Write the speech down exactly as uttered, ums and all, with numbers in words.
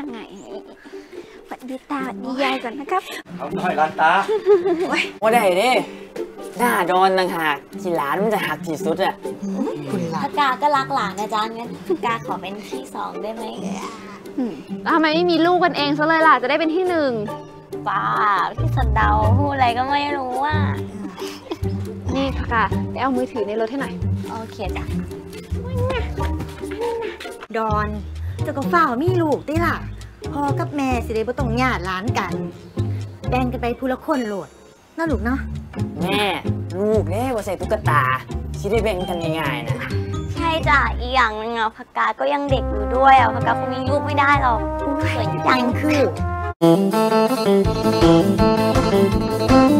ยังไงหวัดดีตาหวัดดียายก่อนนะครับเอาหน่อยละตาโอ้ได้ดิหน้าดอนต่างหากที่หลานมันจะหักที่สุดอ่ะถ้ากาก็รักหลานนะจ๊ะงั้นกาขอเป็นที่สองได้ไหมทำไมไม่มีลูกกันเองซะเลยล่ะจะได้เป็นที่หนึ่งป้าพี่สันดาวพูดอะไรก็ไม่รู้อ่ะนี่ค่ะไปเอามือถือในรถให้หน่อยโอเคจ้ะดอนจะก็ฝ่ามีลูกได้ล่ะพ่อกับแม่สิได้บ่ต้องญาติหลานกันแบ่งกันไปผู้ละคนโหลดน่าลูกเนาะแม่ลูกเด้บ่ใส่ตุ๊กตาสิได้แบ่งกันง่ายๆนะใช่จ้ะอีกอย่างนึงอ่ะพกาก็ยังเด็กอยู่ด้วยอ่ะพกาคงมีลูกไม่ได้หรอกสวยจังคือ